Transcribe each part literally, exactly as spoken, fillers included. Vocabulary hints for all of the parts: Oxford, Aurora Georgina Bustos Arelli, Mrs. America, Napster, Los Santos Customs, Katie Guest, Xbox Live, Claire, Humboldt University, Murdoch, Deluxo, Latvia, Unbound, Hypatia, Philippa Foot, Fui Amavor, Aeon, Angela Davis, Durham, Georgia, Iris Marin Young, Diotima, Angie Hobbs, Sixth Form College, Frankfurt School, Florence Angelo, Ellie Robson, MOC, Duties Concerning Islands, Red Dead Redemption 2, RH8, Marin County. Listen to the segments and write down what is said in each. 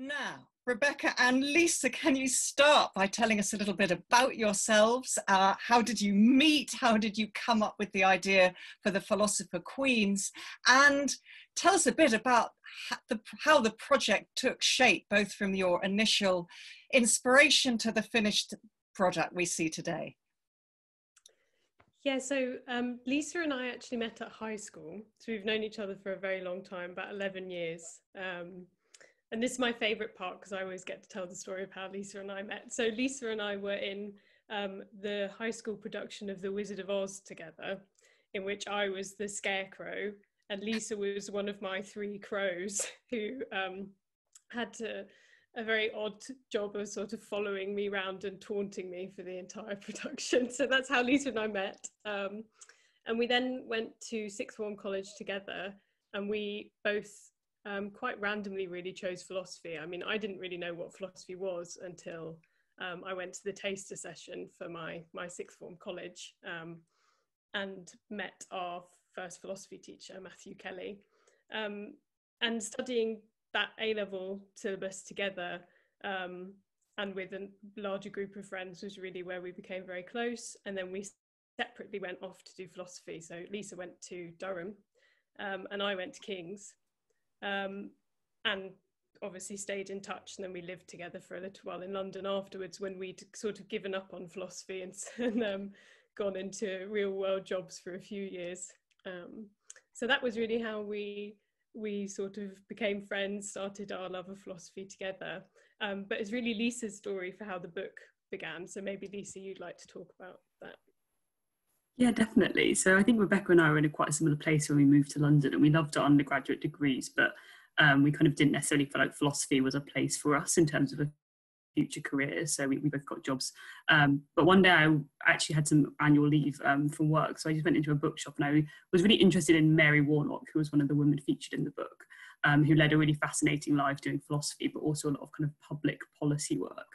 Now, Rebecca and Lisa, can you start by telling us a little bit about yourselves? Uh, how did you meet? How did you come up with the idea for the Philosopher Queens? And tell us a bit about the, how the project took shape, both from your initial inspiration to the finished product we see today. Yeah, so um, Lisa and I actually met at high school, so we've known each other for a very long time, about eleven years. Um, and this is my favourite part because I always get to tell the story of how Lisa and I met. So Lisa and I were in um, the high school production of The Wizard of Oz together, in which I was the scarecrow and Lisa was one of my three crows who um, had to, a very odd job of sort of following me round and taunting me for the entire production. So that's how Lisa and I met. Um, and we then went to Sixth Form College together, and we both um, quite randomly really chose philosophy. I mean, I didn't really know what philosophy was until um, I went to the taster session for my, my Sixth Form College um, and met our first philosophy teacher, Matthew Kelly. Um, and studying that A-level syllabus together um, and with a larger group of friends was really where we became very close, and then we separately went off to do philosophy. So Lisa went to Durham um, and I went to King's um, and obviously stayed in touch, and then we lived together for a little while in London afterwards when we'd sort of given up on philosophy and, and um, gone into real world jobs for a few years. Um, so that was really how we we sort of became friends, started our love of philosophy together. Um, but it's really Lisa's story for how the book began. So maybe Lisa, you'd like to talk about that. Yeah, definitely. So I think Rebecca and I were in a quite a similar place when we moved to London, and we loved our undergraduate degrees, but um, we kind of didn't necessarily feel like philosophy was a place for us in terms of a future career. So we, we both got jobs. Um, but one day I actually had some annual leave um, from work. So I just went into a bookshop, and I was really interested in Mary Warnock, who was one of the women featured in the book, um, who led a really fascinating life doing philosophy, but also a lot of kind of public policy work.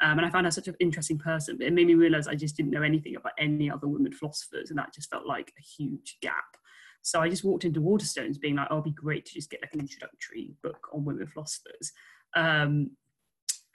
Um, and I found her such an interesting person, but it made me realise I just didn't know anything about any other women philosophers. And that just felt like a huge gap. So I just walked into Waterstones being like, oh, it'd be great to just get like an introductory book on women philosophers. Um,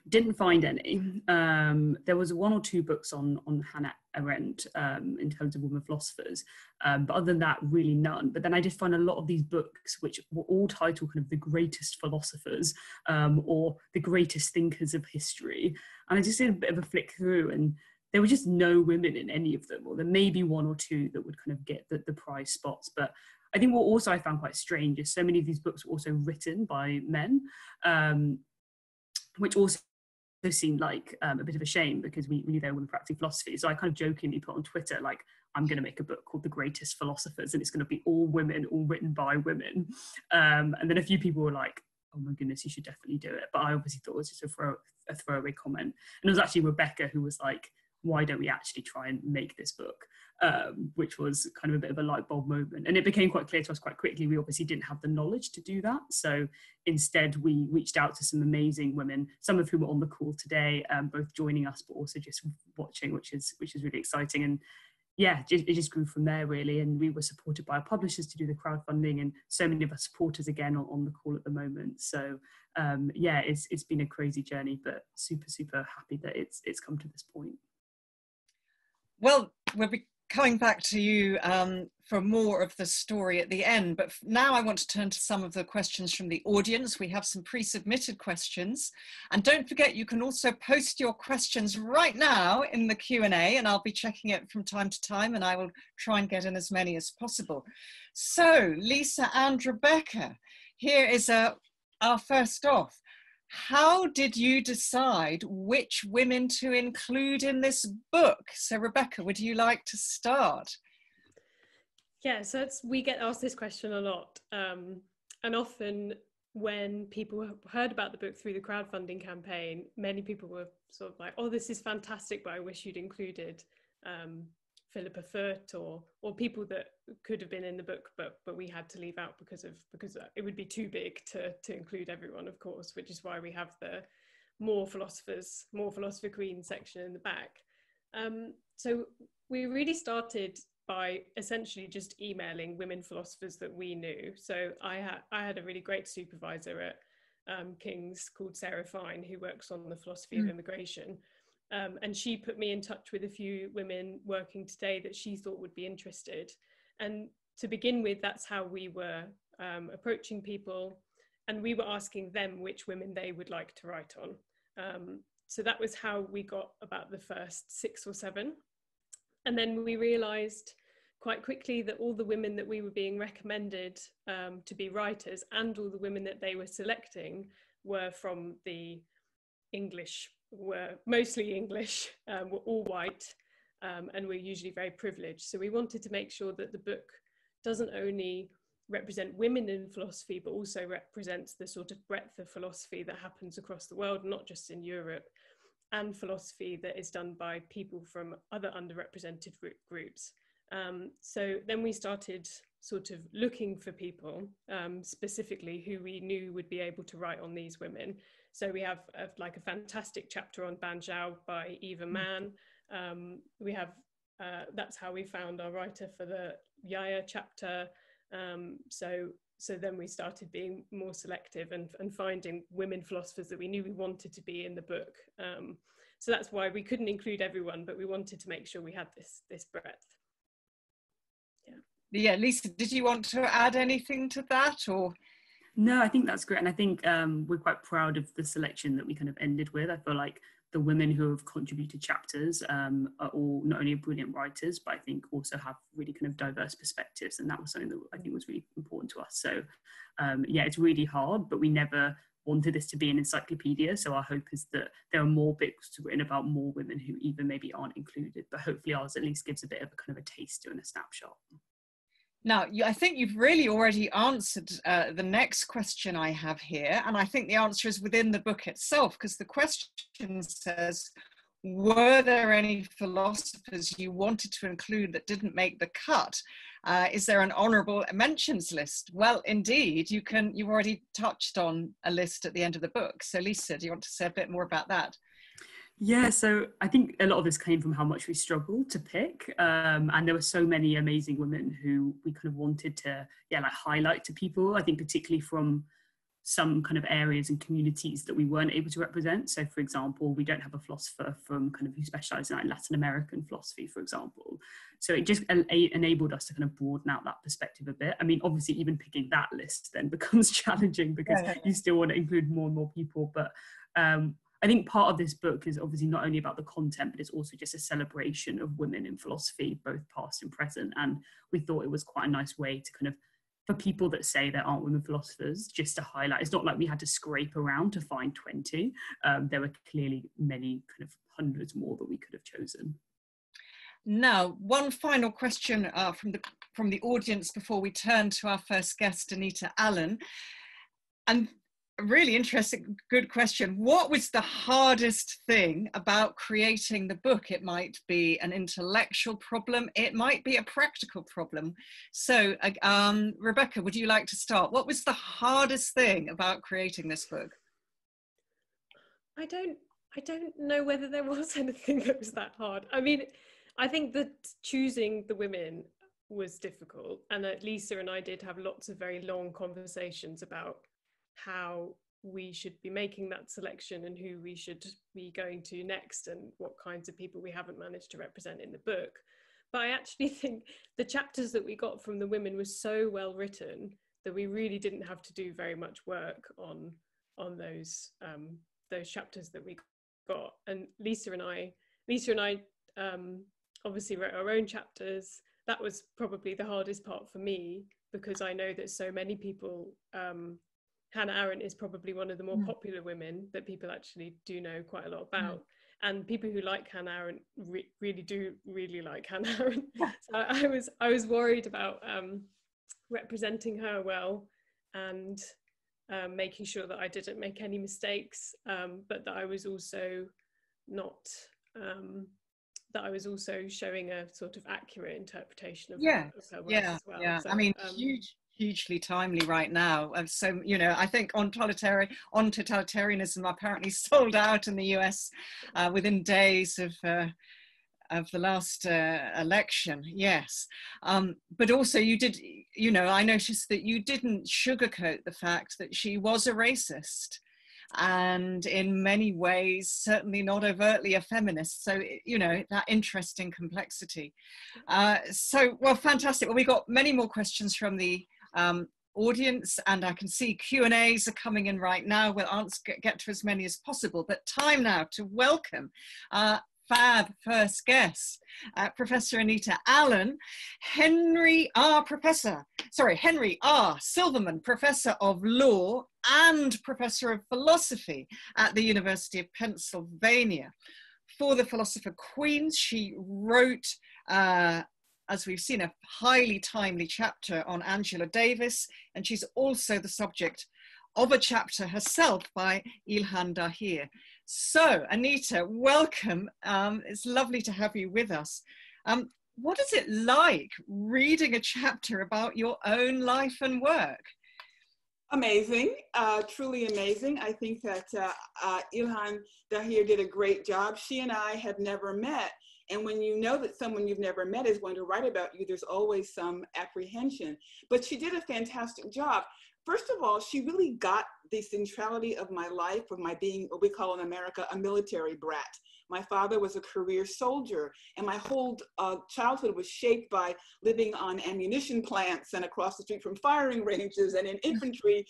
Didn't find any. Um, there was one or two books on, on Hannah Arendt um, in terms of women philosophers, um, but other than that, really none. But then I did find a lot of these books which were all titled kind of the greatest philosophers um, or the greatest thinkers of history. And I just did a bit of a flick through, and there were just no women in any of them, or there may be one or two that would kind of get the, the prize spots. But I think what also I found quite strange is so many of these books were also written by men, um, which also seemed like um, a bit of a shame, because we knew they were practicing philosophy. So I kind of jokingly put on Twitter, like, I'm going to make a book called The Greatest Philosophers, and it's going to be all women, all written by women. Um, and then a few people were like, oh my goodness, you should definitely do it. But I obviously thought it was just a, throw, a throwaway comment. And it was actually Rebecca who was like, why don't we actually try and make this book? Um, which was kind of a bit of a light bulb moment. And it became quite clear to us quite quickly, we obviously didn't have the knowledge to do that. So instead we reached out to some amazing women, some of whom are on the call today, um, both joining us, but also just watching, which is, which is really exciting. And yeah, it just grew from there really. And we were supported by our publishers to do the crowdfunding, and so many of our supporters again are on the call at the moment. So um, yeah, it's, it's been a crazy journey, but super, super happy that it's, it's come to this point. Well, we'll be coming back to you um, for more of the story at the end, but now I want to turn to some of the questions from the audience. We have some pre-submitted questions, and don't forget you can also post your questions right now in the Q and A, and I'll be checking it from time to time, and I will try and get in as many as possible. So Lisa and Rebecca, here is a, our first off. How did you decide which women to include in this book? So Rebecca, would you like to start? Yeah, so it's, we get asked this question a lot. Um, and often when people heard about the book through the crowdfunding campaign, many people were sort of like, oh, this is fantastic, but I wish you'd included um, Philippa Foot or or people that could have been in the book, but but we had to leave out because of because it would be too big to to include everyone, of course, which is why we have the more philosophers, more philosopher queen section in the back. Um, so we really started by essentially just emailing women philosophers that we knew. So I had I had a really great supervisor at um, King's called Sarah Fine, who works on the philosophy mm. of immigration. Um, and she put me in touch with a few women working today that she thought would be interested. And to begin with, that's how we were um, approaching people. And we were asking them which women they would like to write on. Um, so that was how we got about the first six or seven. And then we realized quite quickly that all the women that we were being recommended um, to be writers, and all the women that they were selecting, were from the English, were mostly English, um, were all white, um, and were usually very privileged. So we wanted to make sure that the book doesn't only represent women in philosophy, but also represents the sort of breadth of philosophy that happens across the world, not just in Europe, and philosophy that is done by people from other underrepresented groups. Um, so then we started sort of looking for people, um, specifically who we knew would be able to write on these women. So we have a, like a fantastic chapter on Ban Zhao by Eva Mann. Um, we have, uh, that's how we found our writer for the Yaya chapter. Um, so, so then we started being more selective and, and finding women philosophers that we knew we wanted to be in the book. Um, so that's why we couldn't include everyone, but we wanted to make sure we had this, this breadth. Yeah, Lisa, did you want to add anything to that, or? No, I think that's great. And I think um, we're quite proud of the selection that we kind of ended with. I feel like the women who have contributed chapters um, are all not only brilliant writers, but I think also have really kind of diverse perspectives. And that was something that I think was really important to us. So um, yeah, it's really hard, but we never wanted this to be an encyclopedia. So our hope is that there are more books written about more women who even maybe aren't included, but hopefully ours at least gives a bit of a kind of a taster and a snapshot. Now, I think you've really already answered uh, the next question I have here, and I think the answer is within the book itself, because the question says, were there any philosophers you wanted to include that didn't make the cut? Uh, is there an honourable mentions list? Well, indeed, you can, you've already touched on a list at the end of the book. So, Lisa, do you want to say a bit more about that? Yeah, so I think a lot of this came from how much we struggled to pick, um, and there were so many amazing women who we kind of wanted to, yeah, like highlight to people. I think particularly from some kind of areas and communities that we weren't able to represent. So, for example, we don't have a philosopher from kind of who specialises in like Latin American philosophy, for example. So it just enabled us to kind of broaden out that perspective a bit. I mean, obviously, even picking that list then becomes challenging because yeah, yeah, yeah. you still want to include more and more people, but. Um, I think part of this book is obviously not only about the content, but it's also just a celebration of women in philosophy, both past and present. And we thought it was quite a nice way to kind of, for people that say there aren't women philosophers, just to highlight. It's not like we had to scrape around to find twenty. Um, there were clearly many kind of hundreds more that we could have chosen. Now, one final question uh, from the, from the audience before we turn to our first guest, Anita Allen. And really interesting, good question. What was the hardest thing about creating the book? It might be an intellectual problem. It might be a practical problem. So, um, Rebecca, would you like to start? What was the hardest thing about creating this book? I don't, I don't know whether there was anything that was that hard. I mean, I think that choosing the women was difficult, and that Lisa and I did have lots of very long conversations about how we should be making that selection and who we should be going to next and what kinds of people we haven't managed to represent in the book. But I actually think the chapters that we got from the women were so well written that we really didn't have to do very much work on, on those, um, those chapters that we got. And Lisa and I, Lisa and I um, obviously wrote our own chapters. That was probably the hardest part for me, because I know that so many people, um, Hannah Arendt is probably one of the more mm. popular women that people actually do know quite a lot about. Mm. And people who like Hannah Arendt re really do really like Hannah Arendt. Yeah. So I was, I was worried about um, representing her well and um, making sure that I didn't make any mistakes, um, but that I was also not, um, that I was also showing a sort of accurate interpretation of, yes. of her work yeah. as well. Yeah, so, I mean, um, huge. hugely timely right now. So, you know, I think on totalitarian, on totalitarianism apparently sold out in the U S uh, within days of uh, of the last uh, election, yes. Um, but also you did, you know, I noticed that you didn't sugarcoat the fact that she was a racist and in many ways, certainly not overtly a feminist. So, you know, that interesting complexity. Uh, so, well, fantastic. Well, we got many more questions from the um, audience, and I can see Q and A's are coming in right now. We'll answer, get to as many as possible, but time now to welcome uh, fab first guest, uh, Professor Anita Allen, Henry R. Professor, sorry, Henry R. Silverman, Professor of Law and Professor of Philosophy at the University of Pennsylvania. For the Philosopher Queens, she wrote, uh, as we've seen, a highly timely chapter on Angela Davis, and she's also the subject of a chapter herself by Ilhan Dahir. So, Anita, welcome. Um, it's lovely to have you with us. Um, what is it like reading a chapter about your own life and work? Amazing, uh, truly amazing. I think that uh, uh, Ilhan Dahir did a great job. She and I had never met. And when you know that someone you've never met is going to write about you, there's always some apprehension. But she did a fantastic job. First of all, she really got the centrality of my life, of my being what we call in America a military brat. My father was a career soldier, and my whole uh, childhood was shaped by living on ammunition plants and across the street from firing ranges and in infantry,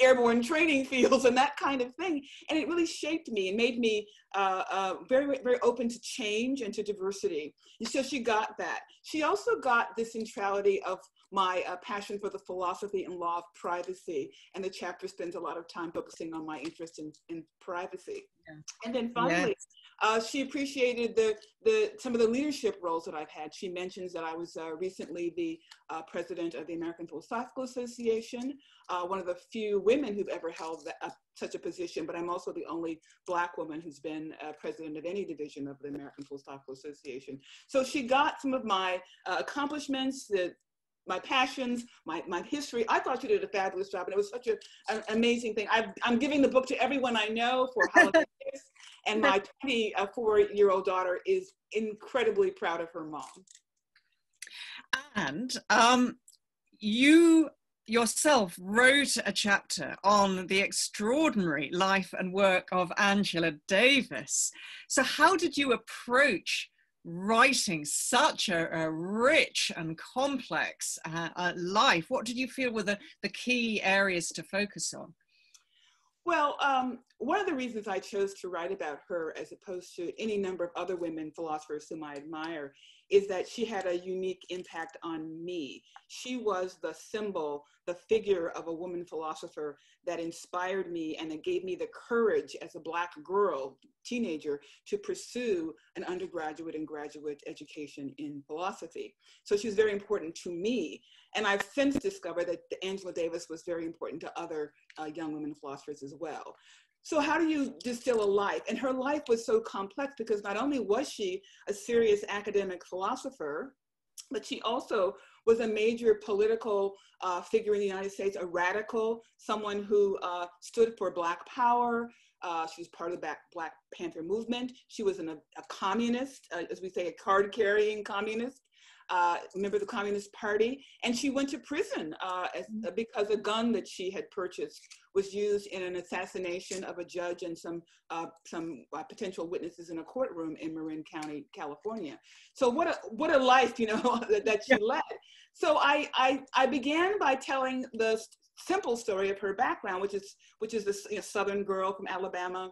airborne training fields and that kind of thing. And it really shaped me and made me uh, uh, very, very open to change and to diversity. And so she got that. She also got the centrality of my uh, passion for the philosophy and law of privacy. And the chapter spends a lot of time focusing on my interest in, in privacy. Yeah. And then finally, yes. Uh, she appreciated the, the, some of the leadership roles that I've had. She mentions that I was uh, recently the uh, president of the American Philosophical Association, uh, one of the few women who've ever held that, uh, such a position, but I'm also the only Black woman who's been uh, president of any division of the American Philosophical Association. So she got some of my uh, accomplishments, the, my passions, my, my history. I thought you did a fabulous job, and it was such a, an amazing thing. I've, I'm giving the book to everyone I know for holidays, and my twenty-four-year-old daughter is incredibly proud of her mom. And um, you yourself wrote a chapter on the extraordinary life and work of Angela Davis. So how did you approach writing such a, a rich and complex uh, uh, life? What did you feel were the, the key areas to focus on? Well, um, one of the reasons I chose to write about her as opposed to any number of other women philosophers whom I admire is that she had a unique impact on me. She was the symbol, the figure of a woman philosopher that inspired me and that gave me the courage as a Black girl, teenager, to pursue an undergraduate and graduate education in philosophy. So she was very important to me. And I've since discovered that Angela Davis was very important to other uh, young women philosophers as well. So how do you distill a life? And her life was so complex because not only was she a serious academic philosopher, but she also was a major political uh, figure in the United States, a radical, someone who uh, stood for Black power. Uh, she was part of the Black Panther movement. She was an, a, a communist, uh, as we say, a card-carrying communist. Uh, member of the Communist Party, and she went to prison uh, as, uh, because a gun that she had purchased was used in an assassination of a judge and some, uh, some uh, potential witnesses in a courtroom in Marin County, California. So what a, what a life, you know, that, that she led. So I, I, I began by telling the simple story of her background, which is, which is this, you know, Southern girl from Alabama,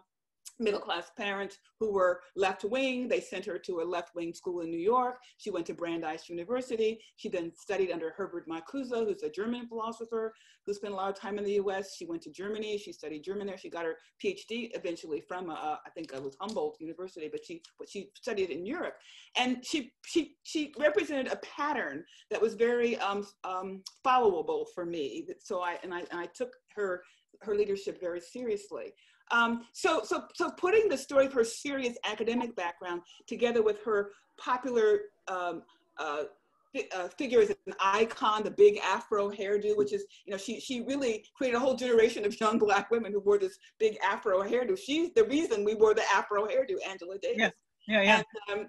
middle-class parents who were left-wing. They sent her to a left-wing school in New York. She went to Brandeis University. She then studied under Herbert Marcuse, who's a German philosopher who spent a lot of time in the U S. She went to Germany. She studied German there. She got her PhD eventually from, uh, I think it was Humboldt University, but she, but she studied in Europe. And she, she, she represented a pattern that was very um, um, followable for me. So I, and I, and I took her, her leadership very seriously. Um, so, so, so putting the story of her serious academic background together with her popular um, uh, uh, figure as an icon, the big Afro hairdo, which is, you know, she, she really created a whole generation of young Black women who wore this big Afro hairdo. She's the reason we wore the Afro hairdo, Angela Davis. Yeah, yeah, yeah. And, um,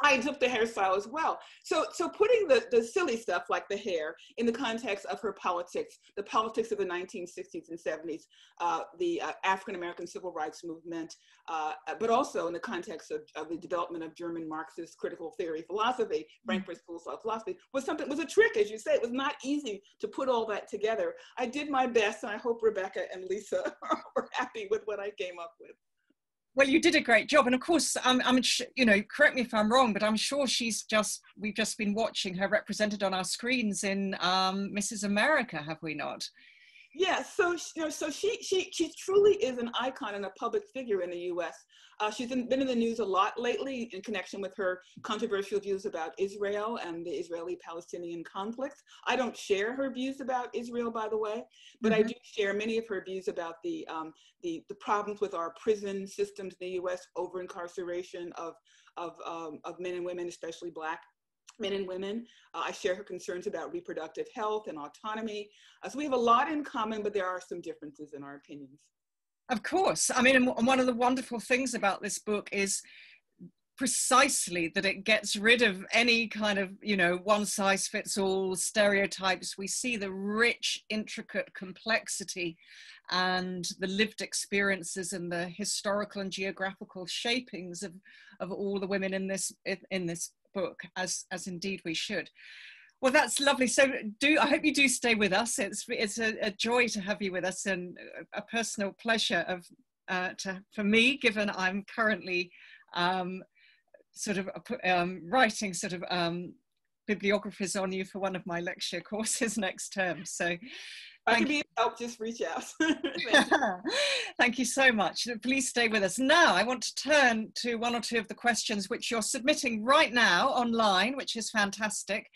I took the hairstyle as well. So, so putting the, the silly stuff like the hair in the context of her politics, the politics of the nineteen sixties and seventies, uh, the uh, African-American civil rights movement, uh, but also in the context of, of the development of German Marxist critical theory philosophy, Frankfurt School of Philosophy, was something, was a trick, as you say. It was not easy to put all that together. I did my best, and I hope Rebecca and Lisa were happy with what I came up with. Well, you did a great job. And of course, I'm, I'm, you know, correct me if I'm wrong, but I'm sure she's just, we've just been watching her represented on our screens in um, Missus America, have we not? Yes. Yeah, so, you know, so she, she, she truly is an icon and a public figure in the U S. Uh, she's in, been in the news a lot lately in connection with her controversial views about Israel and the Israeli-Palestinian conflict. I don't share her views about Israel, by the way, but mm-hmm. I do share many of her views about the, um, the, the problems with our prison systems in the U S, over-incarceration of, of, um, of men and women, especially Black men and women. Uh, I share her concerns about reproductive health and autonomy. Uh, so we have a lot in common, but there are some differences in our opinions. Of course. I mean, and one of the wonderful things about this book is precisely that it gets rid of any kind of, you know, one size fits all stereotypes. We see the rich, intricate complexity and the lived experiences and the historical and geographical shapings of, of all the women in this, in this book, as as indeed we should. Well, that's lovely. So do I hope you do stay with us. It's it's a, a joy to have you with us, and a personal pleasure of uh, to for me, given I'm currently um, sort of um, writing sort of um, bibliographies on you for one of my lecture courses next term. So. Thank if you need help, just reach out. Thank, you. Thank you so much. Please stay with us. Now I want to turn to one or two of the questions which you're submitting right now online, which is fantastic.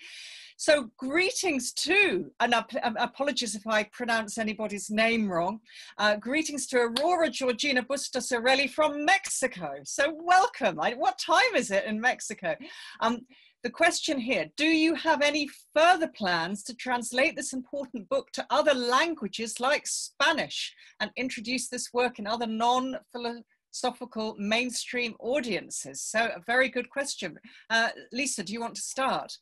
So greetings to, and ap apologies if I pronounce anybody's name wrong, uh, greetings to Aurora Georgina Bustos Arelli from Mexico. So welcome. I, what time is it in Mexico? Um, The question here, do you have any further plans to translate this important book to other languages like Spanish and introduce this work in other non-philosophical mainstream audiences? So a very good question. Uh, Lisa, do you want to start?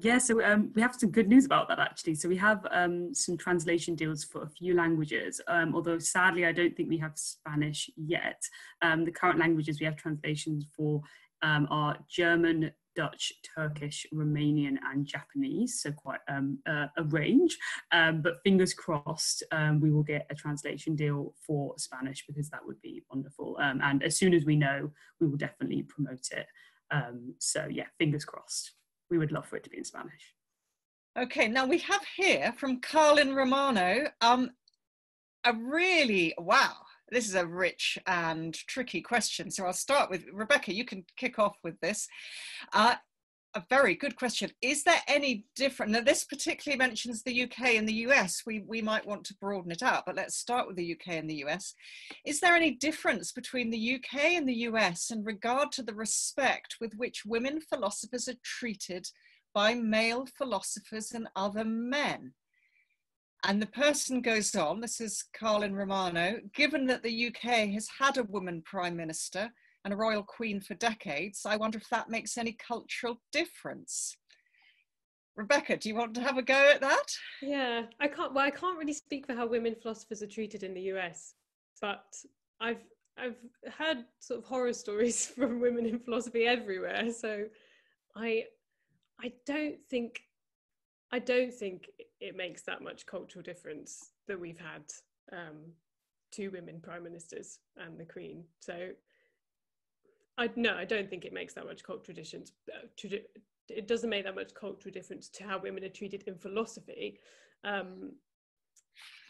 Yeah, so um, we have some good news about that, actually. So we have um, some translation deals for a few languages, um, although sadly, I don't think we have Spanish yet. Um, the current languages we have translations for um, are German, Dutch, Turkish, Romanian, and Japanese, so quite um, uh, a range. Um, but fingers crossed, um, we will get a translation deal for Spanish, because that would be wonderful. Um, and as soon as we know, we will definitely promote it. Um, so yeah, fingers crossed. We would love for it to be in Spanish. Okay, now we have here from Carlin Romano, um, a really, wow, this is a rich and tricky question. So I'll start with Rebecca, you can kick off with this. Uh, a very good question. Is there any different, now this particularly mentions the U K and the U S, we, we might want to broaden it out, but let's start with the U K and the U S. Is there any difference between the U K and the U S in regard to the respect with which women philosophers are treated by male philosophers and other men? And the person goes on, this is Carlin Romano, given that the U K has had a woman prime minister and a royal queen for decades, I wonder if that makes any cultural difference. Rebecca, do you want to have a go at that? Yeah, I can't, well, I can't really speak for how women philosophers are treated in the U S, but I've, I've heard sort of horror stories from women in philosophy everywhere. So I, I don't think, I don't think it makes that much cultural difference that we've had um, two women prime ministers and the Queen. So, I no, I don't think it makes that much cultural difference. It doesn't make that much cultural difference to how women are treated in philosophy, um,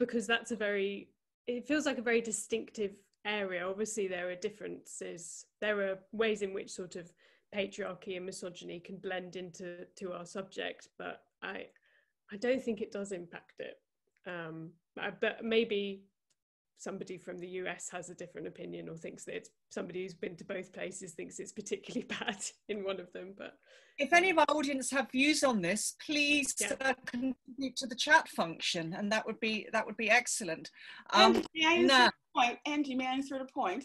because that's a very, it feels like a very distinctive area. Obviously, there are differences. There are ways in which sort of patriarchy and misogyny can blend into to our subject, but I, I don't think it does impact it. Um, I, but maybe somebody from the U S has a different opinion, or thinks that it's, somebody who's been to both places thinks it's particularly bad in one of them. But if any of our audience have views on this, please yeah. uh, contribute to the chat function, and that would be that would be excellent. Um, Angie, may I insert no. a point? Angie, may I insert a point?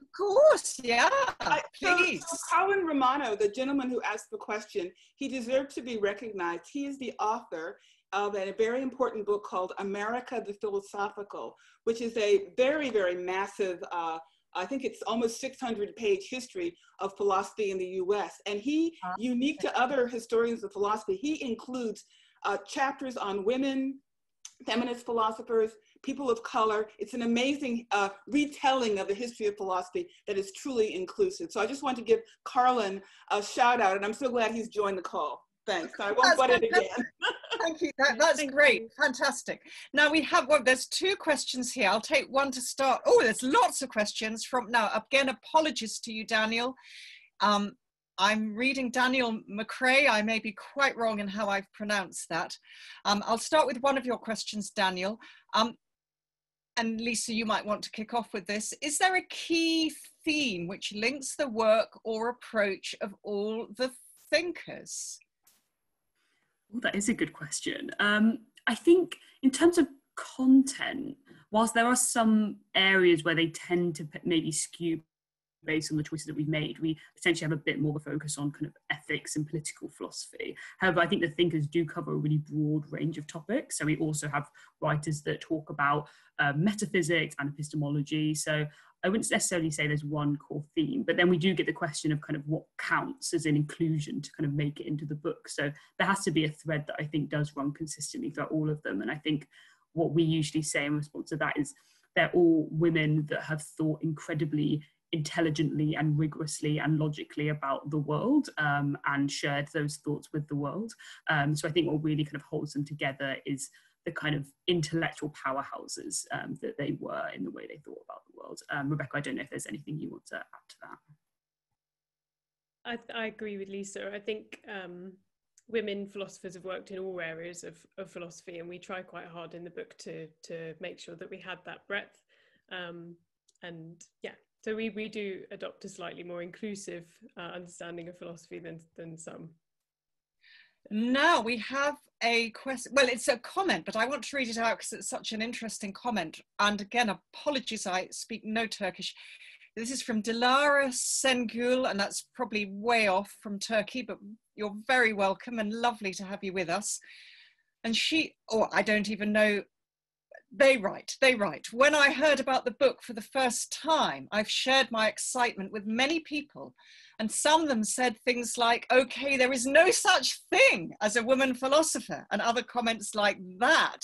Of course, yeah, I, please. So, so Carlin Romano, the gentleman who asked the question, he deserved to be recognized. He is the author of a very important book called America the Philosophical, which is a very, very massive, uh, I think it's almost six hundred page history of philosophy in the U S. And he, unique to other historians of philosophy, he includes uh, chapters on women, feminist philosophers, people of color. It's an amazing uh, retelling of the history of philosophy that is truly inclusive. So I just want to give Carlin a shout out, and I'm so glad he's joined the call. Thanks. I won't butt it again. Thank you. That, that's great. Fantastic. Now we have, well, there's two questions here. I'll take one to start. Oh, there's lots of questions from now. Again, apologies to you, Daniel. Um, I'm reading Daniel McRae. I may be quite wrong in how I've pronounced that. Um, I'll start with one of your questions, Daniel. Um, and Lisa, you might want to kick off with this. Is there a key theme which links the work or approach of all the thinkers? Well, that is a good question. Um, I think in terms of content, whilst there are some areas where they tend to maybe skew based on the choices that we've made, we potentially have a bit more of a focus on kind of ethics and political philosophy. However, I think the thinkers do cover a really broad range of topics. So we also have writers that talk about uh, metaphysics and epistemology. So I wouldn't necessarily say there's one core theme, but then we do get the question of kind of what counts as an inclusion to kind of make it into the book. So there has to be a thread that I think does run consistently throughout all of them. And I think what we usually say in response to that is they're all women that have thought incredibly intelligently and rigorously and logically about the world um, and shared those thoughts with the world. Um, so I think what really kind of holds them together is the kind of intellectual powerhouses um, that they were in the way they thought about the world. Um, Rebecca, I don't know if there's anything you want to add to that. I, th I agree with Lisa. I think um, women philosophers have worked in all areas of, of philosophy, and we try quite hard in the book to, to make sure that we had that breadth. Um, and yeah, so we, we do adopt a slightly more inclusive uh, understanding of philosophy than, than some. Now we have a question, well, it's a comment, but I want to read it out because it's such an interesting comment. And again, apologies, I speak no Turkish. This is from Dilara Sengül, and that's probably way off from Turkey, but you're very welcome and lovely to have you with us. And she, oh, I don't even know, they write, they write, when I heard about the book for the first time, I've shared my excitement with many people. And some of them said things like, okay, there is no such thing as a woman philosopher, and other comments like that.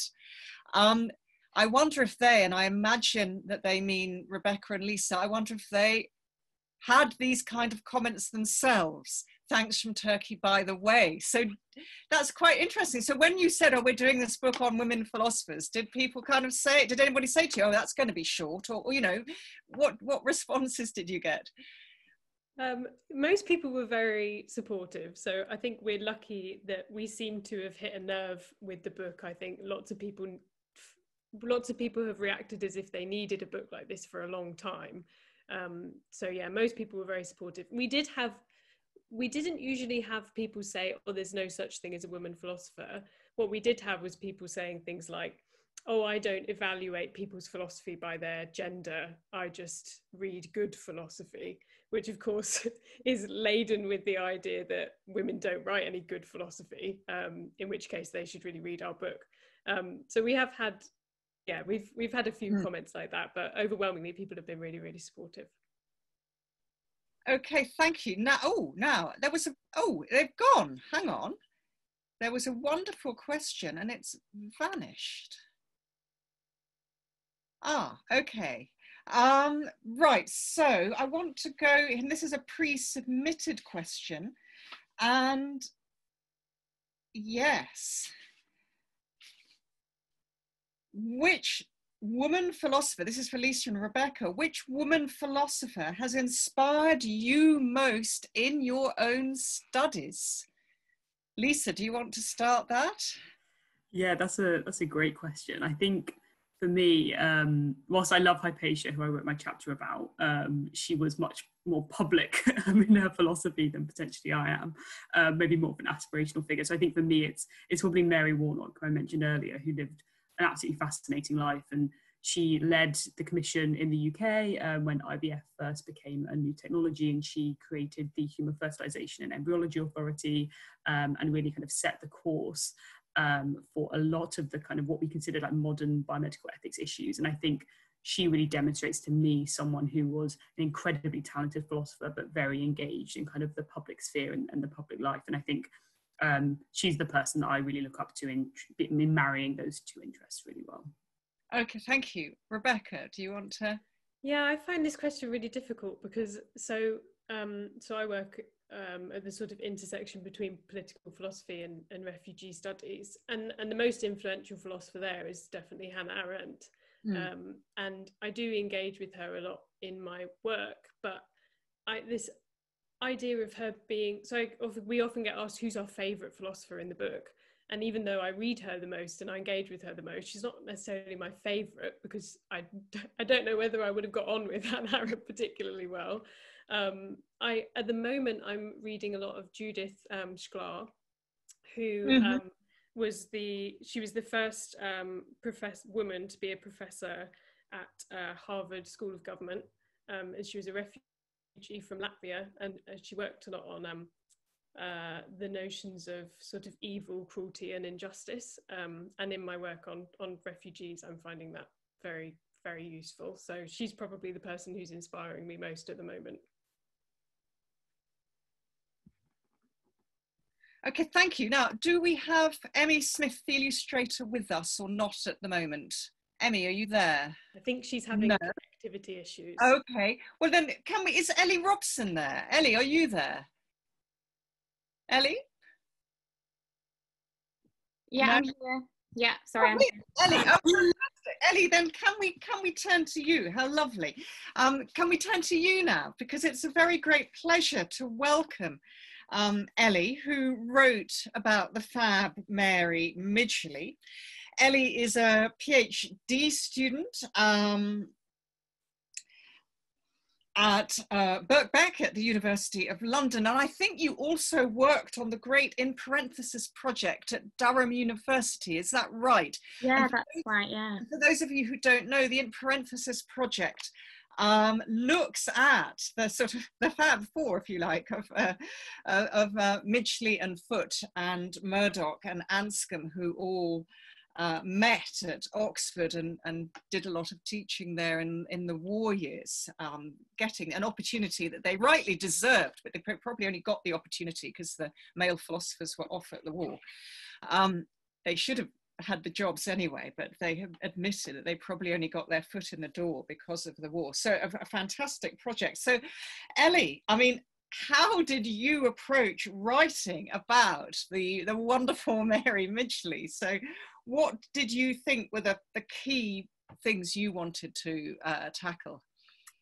Um, I wonder if they, and I imagine that they mean Rebecca and Lisa, I wonder if they had these kind of comments themselves. Thanks from Turkey, by the way. So that's quite interesting. So when you said, oh, we're doing this book on women philosophers, did people kind of say, did anybody say to you, oh, that's going to be short? Or, or you know, what, what responses did you get? Um, most people were very supportive, so I think we're lucky that we seem to have hit a nerve with the book. I think lots of people, lots of people have reacted as if they needed a book like this for a long time. Um, so yeah, most people were very supportive. We did have, we didn't usually have people say, "Oh, there's no such thing as a woman philosopher." What we did have was people saying things like, "Oh, I don't evaluate people's philosophy by their gender. I just read good philosophy," which of course is laden with the idea that women don't write any good philosophy, um, in which case they should really read our book. Um, so we have had, yeah, we've, we've had a few mm. comments like that, but overwhelmingly people have been really, really supportive. Okay, thank you. Now, oh, now there was a, oh, they've gone, hang on. There was a wonderful question and it's vanished. Ah, okay. Um, right, so I want to go, and this is a pre-submitted question, and yes. Which woman philosopher, this is for Lisa and Rebecca, which woman philosopher has inspired you most in your own studies? Lisa, do you want to start that? Yeah, that's a, that's a great question. I think, for me, um, whilst I love Hypatia, who I wrote my chapter about, um, she was much more public in her philosophy than potentially I am, uh, maybe more of an aspirational figure. So I think for me, it's, it's probably Mary Warnock, who I mentioned earlier, who lived an absolutely fascinating life. And She led the commission in the U K um, when I V F first became a new technology, and she created the Human Fertilization and Embryology Authority um, and really kind of set the course um, for a lot of the kind of what we consider like modern biomedical ethics issues. And I think she really demonstrates to me someone who was an incredibly talented philosopher, but very engaged in kind of the public sphere and, and the public life. And I think um, she's the person that I really look up to in, in marrying those two interests really well. Okay, thank you. Rebecca, do you want to? Yeah, I find this question really difficult because so um, so I work um, at the sort of intersection between political philosophy and, and refugee studies, and, and the most influential philosopher there is definitely Hannah Arendt. Mm. Um, and I do engage with her a lot in my work, but I, this idea of her being, so I, we often get asked who's our favourite philosopher in the book. And even though I read her the most and I engage with her the most, she's not necessarily my favourite because I, I don't know whether I would have got on with Hannah Arendt particularly well. Um, I at the moment, I'm reading a lot of Judith um, Sklar, who mm-hmm. um, was the, she was the first um, profess, woman to be a professor at uh, Harvard School of Government. Um, and she was a refugee from Latvia, and uh, she worked a lot on um, Uh, the notions of sort of evil, cruelty and injustice, um, and in my work on on refugees I'm finding that very very useful, so she's probably the person who's inspiring me most at the moment. Okay, thank you. Now, do we have Emmy Smith, the illustrator, with us or not at the moment? Emmy, are you there? I think she's having no. connectivity issues. Okay, well then can we, is Ellie Robson there? Ellie, are you there? Ellie? Yeah, no? I'm here. Yeah, sorry. Oh, I'm here. Ellie, oh, fantastic. Ellie, then can we can we turn to you? How lovely. Um, can we turn to you now? Because it's a very great pleasure to welcome um, Ellie, who wrote about the fab Mary Midgley. Ellie is a PhD student um, at uh, Birkbeck at the University of London. And I think you also worked on the great In Parenthesis Project at Durham University, is that right? Yeah, that's those, right, yeah. For those of you who don't know, the In Parenthesis Project um, looks at the sort of the Fab Four, if you like, of, uh, uh, of uh, Midgley and Foot and Murdoch and Anscombe, who all Uh, met at Oxford and, and did a lot of teaching there in, in the war years, um, getting an opportunity that they rightly deserved, but they probably only got the opportunity because the male philosophers were off at the war. Um, they should have had the jobs anyway, but they have admitted that they probably only got their foot in the door because of the war. So a, a fantastic project. So Ellie, I mean, how did you approach writing about the, the wonderful Mary Midgley? So what did you think were the, the key things you wanted to uh, tackle?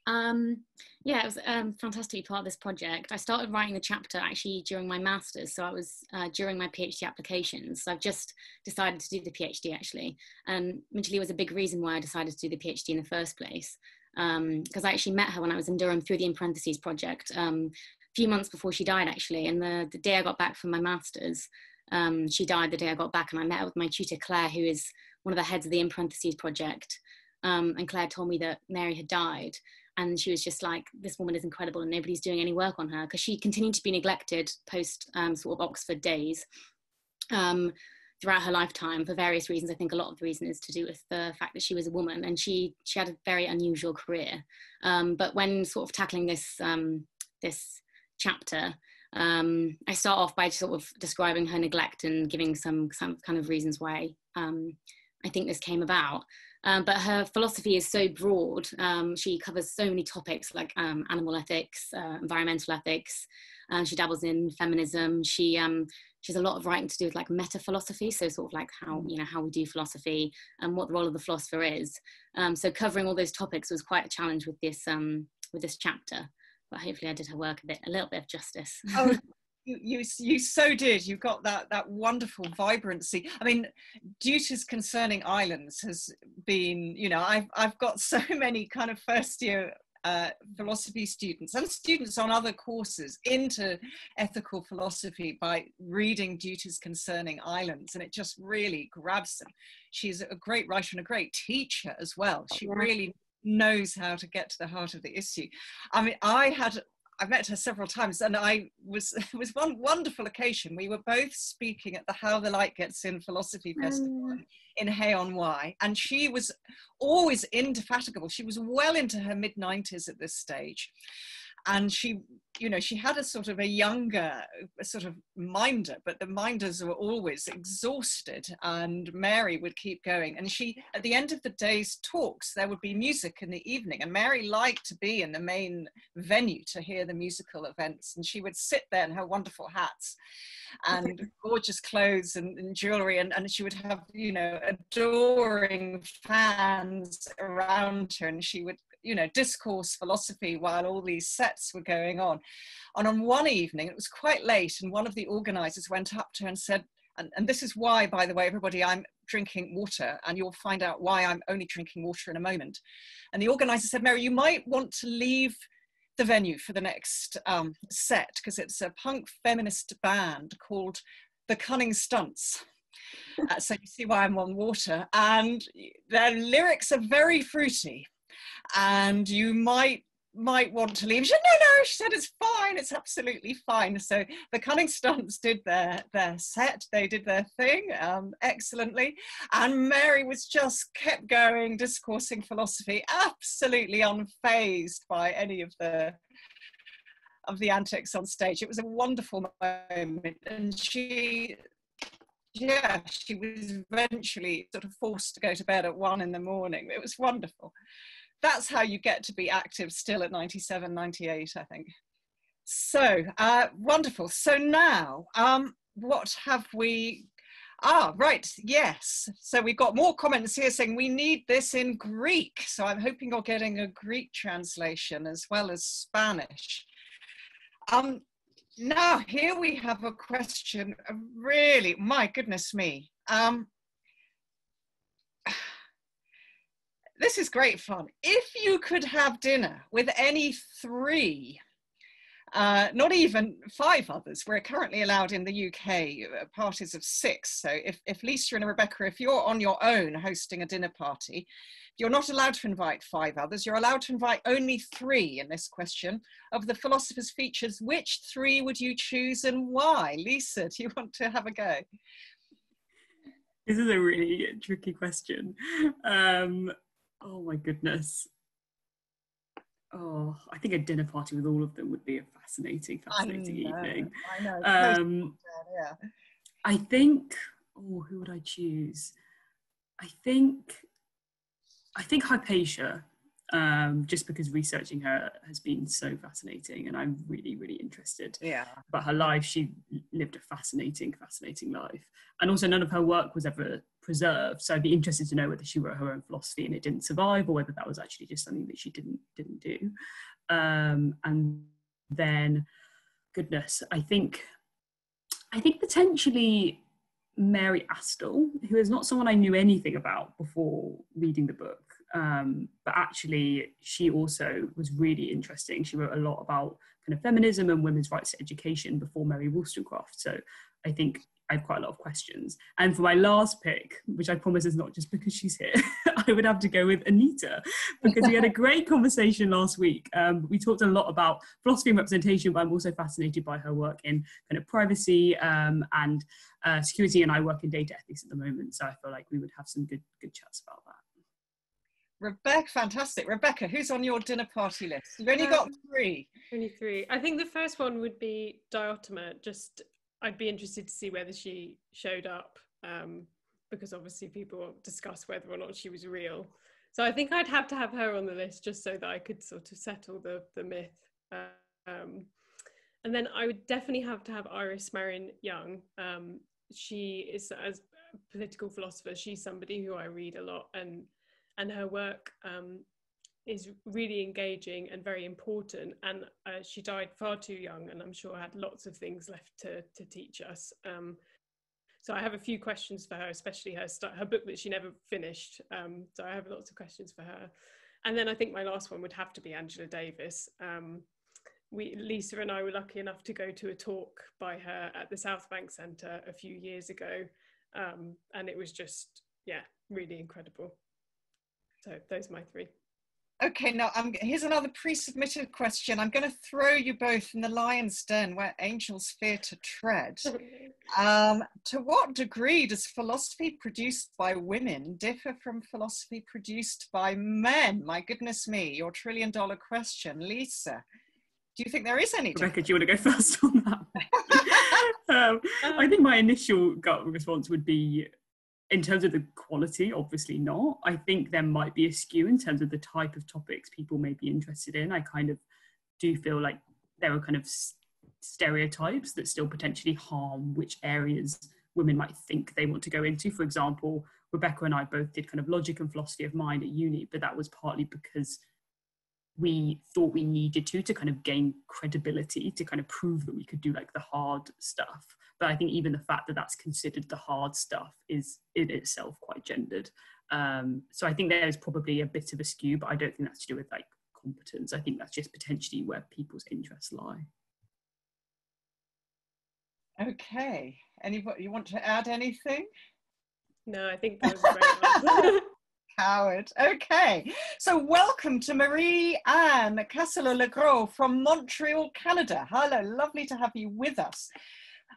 Um, yeah, it was um, fantastic to be part of this project. I started writing the chapter actually during my master's, so I was uh, during my PhD applications. So I've just decided to do the PhD actually. Um, Midgley was a big reason why I decided to do the PhD in the first place. Because um, I actually met her when I was in Durham through the In Parentheses project, um, a few months before she died actually, and the, the day I got back from my master's, um, she died the day I got back, and I met her with my tutor Claire, who is one of the heads of the In Parentheses project, um, and Claire told me that Mary had died, and she was just like, this woman is incredible and nobody's doing any work on her, because she continued to be neglected post um, sort of Oxford days um, throughout her lifetime for various reasons. I think a lot of the reason is to do with the fact that she was a woman, and she she had a very unusual career. Um, but when sort of tackling this um, this chapter, um, I start off by sort of describing her neglect and giving some some kind of reasons why um, I think this came about. Um, but her philosophy is so broad. Um, she covers so many topics like um, animal ethics, uh, environmental ethics. Uh, she dabbles in feminism. She um, she has a lot of writing to do with like meta philosophy, so sort of like how you know how we do philosophy and what the role of the philosopher is. Um, so covering all those topics was quite a challenge with this um, with this chapter. But hopefully, I did her work a bit, a little bit of justice. Oh. You, you, you so did. You got that, that wonderful vibrancy. I mean, Duties Concerning Islands has been, you know, I've, I've got so many kind of first year uh, philosophy students and students on other courses into ethical philosophy by reading Duties Concerning Islands, and it just really grabs them. She's a great writer and a great teacher as well. She really knows how to get to the heart of the issue. I mean, I had I met her several times, and I was it was one wonderful occasion. We were both speaking at the How the Light Gets In Philosophy Festival um. in Hay-on-Wye, and she was always indefatigable. She was well into her mid nineties at this stage, and she, you know, she had a sort of a younger a sort of minder, but the minders were always exhausted, and Mary would keep going. And she, at the end of the day's talks, there would be music in the evening, and Mary liked to be in the main venue to hear the musical events, and she would sit there in her wonderful hats and gorgeous clothes and, and jewelry, and, and she would have, you know, adoring fans around her, and she would, you know, discourse philosophy while all these sets were going on. And on one evening, it was quite late, and one of the organizers went up to her and said, and, and this is why, by the way, everybody, I'm drinking water, and you'll find out why I'm only drinking water in a moment. And the organizer said, Mary, you might want to leave the venue for the next um, set, because it's a punk feminist band called The Cunning Stunts. Uh, so you see why I'm on water. And their lyrics are very fruity, and you might might want to leave. She said, no, no, she said, it's fine, it's absolutely fine. So the Cunning Stunts did their, their set, they did their thing um, excellently, and Mary was just kept going, discoursing philosophy, absolutely unfazed by any of the of the antics on stage. It was a wonderful moment, and she, yeah, she was eventually sort of forced to go to bed at one in the morning. It was wonderful. That's how you get to be active still at ninety-seven, ninety-eight, I think. So, uh, wonderful. So now, um, what have we... Ah, right, yes. So we've got more comments here saying we need this in Greek. So I'm hoping you're getting a Greek translation as well as Spanish. Um, Now, here we have a question, really, my goodness me. Um, this is great fun. If you could have dinner with any three, uh, not even five others, we're currently allowed in the U K parties of six. So if, if Lisa and Rebecca, if you're on your own hosting a dinner party, you're not allowed to invite five others. You're allowed to invite only three in this question. Of the philosopher's features, which three would you choose and why? Lisa, do you want to have a go? This is a really tricky question. Um, oh my goodness. Oh, I think a dinner party with all of them would be a fascinating, fascinating I know, evening. I know. Um, yeah. I think, oh, who would I choose? I think... I think Hypatia, um, just because researching her has been so fascinating, and I'm really, really interested yeah. about her life. She lived a fascinating, fascinating life. And also none of her work was ever preserved. So I'd be interested to know whether she wrote her own philosophy and it didn't survive, or whether that was actually just something that she didn't, didn't do. Um, and then, goodness, I think, I think potentially... Mary Astell, who is not someone I knew anything about before reading the book, um, but actually she also was really interesting. She wrote a lot about kind of feminism and women's rights to education before Mary Wollstonecraft, so I think I have quite a lot of questions. And for my last pick, which I promise is not just because she's here, I would have to go with Anita, because we had a great conversation last week. Um, we talked a lot about philosophy and representation, but I'm also fascinated by her work in kind of privacy um, and uh, security, and I work in data ethics at the moment, so I feel like we would have some good, good chats about that. Rebecca, fantastic. Rebecca, who's on your dinner party list? You've only um, got three. Only three. I think the first one would be Diotima, just... I'd be interested to see whether she showed up, um, because obviously people discuss whether or not she was real. So I think I'd have to have her on the list just so that I could sort of settle the, the myth. Um, and then I would definitely have to have Iris Marin Young. Um, she is, as a political philosopher, she's somebody who I read a lot, and, and her work um, is really engaging and very important, and uh, she died far too young, and I'm sure had lots of things left to, to teach us. Um, so I have a few questions for her, especially her, her book that she never finished. Um, so I have lots of questions for her. And then I think my last one would have to be Angela Davis. Um, we, Lisa and I were lucky enough to go to a talk by her at the South Bank Centre a few years ago. Um, and it was just, yeah, really incredible. So those are my three. Okay, now I'm, here's another pre-submitted question. I'm going to throw you both in the lion's den where angels fear to tread. Um, to what degree does philosophy produced by women differ from philosophy produced by men? My goodness me, your trillion dollar question. Lisa, do you think there is any difference? Rebecca, do you want to go first on that? um, I think my initial gut response would be, in terms of the quality, obviously not. I think there might be a skew in terms of the type of topics people may be interested in. I kind of do feel like there are kind of stereotypes that still potentially harm which areas women might think they want to go into. For example, Rebecca and I both did kind of logic and philosophy of mind at uni, but that was partly because we thought we needed to, to kind of gain credibility, to kind of prove that we could do like the hard stuff. But I think even the fact that that's considered the hard stuff is in itself quite gendered. Um, so I think there is probably a bit of a skew, but I don't think that's to do with like competence. I think that's just potentially where people's interests lie. Okay, anybody, you want to add anything? No, I think that was great. Howard. Okay, so welcome to Marie-Anne Cassela-Legros from Montreal, Canada. Hello, lovely to have you with us.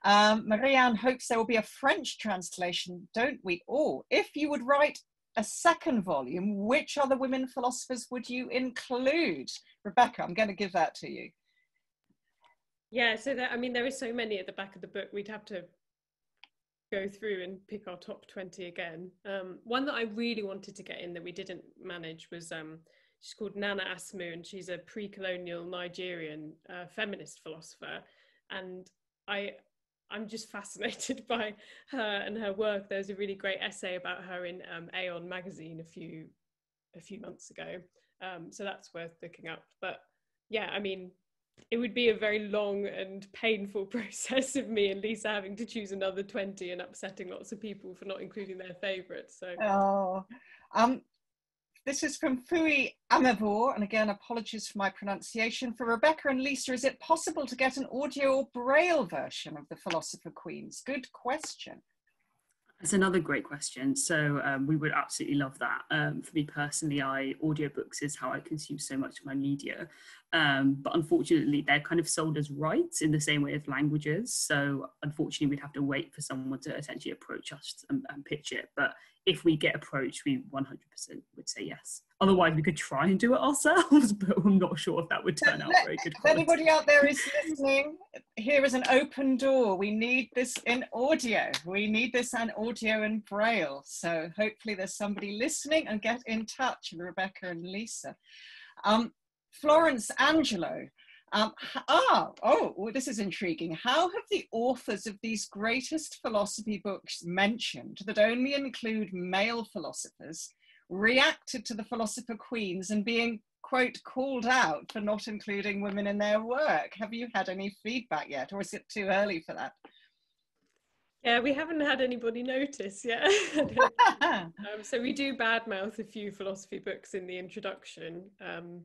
Um, Marie-Anne hopes there will be a French translation, don't we all? If you would write a second volume, which other women philosophers would you include? Rebecca, I'm going to give that to you. Yeah, so there, I mean, there is so many at the back of the book, we'd have to go through and pick our top twenty again. Um, one that I really wanted to get in that we didn't manage was, um, she's called Nana Asmu, and she's a pre-colonial Nigerian uh, feminist philosopher. And I, I'm just fascinated by her and her work. There's a really great essay about her in um, Aeon magazine a few, a few months ago. Um, so that's worth looking up. But yeah, I mean, it would be a very long and painful process of me and Lisa having to choose another twenty and upsetting lots of people for not including their favourites. So, oh, um, this is from Fui Amavor, and again, apologies for my pronunciation. For Rebecca and Lisa, is it possible to get an audio or braille version of the Philosopher Queens? Good question. That's another great question. So um, we would absolutely love that. Um, for me personally, I audiobooks is how I consume so much of my media. Um, but unfortunately, they're kind of sold as rights in the same way as languages. So unfortunately, we'd have to wait for someone to essentially approach us and, and pitch it. But if we get approached, we one hundred percent would say yes. Otherwise, we could try and do it ourselves, but I'm not sure if that would turn out very good quality. If anybody out there is listening, here is an open door. We need this in audio. We need this in audio and braille. So hopefully there's somebody listening, and get in touch with Rebecca and Lisa. Um, Florence Angelo. Um, ah, oh, well, this is intriguing. How have the authors of these greatest philosophy books mentioned that only include male philosophers reacted to the Philosopher Queens and being, quote, called out for not including women in their work? Have you had any feedback yet, or is it too early for that? Yeah, we haven't had anybody notice yet. um, so we do badmouth a few philosophy books in the introduction. Um,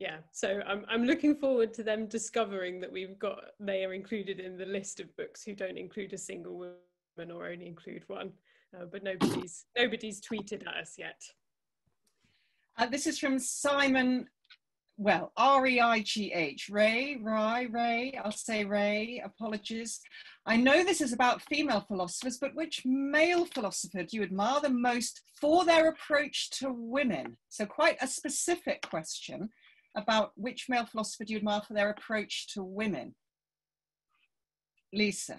Yeah, so I'm, I'm looking forward to them discovering that we've got, they are included in the list of books who don't include a single woman or only include one, uh, but nobody's, nobody's tweeted at us yet. Uh, this is from Simon, well, R E I G H, Ray, Rai, Ray, I'll say Ray, apologies. I know this is about female philosophers, but which male philosopher do you admire the most for their approach to women? So quite a specific question about which male philosopher do you admire for their approach to women? Lisa.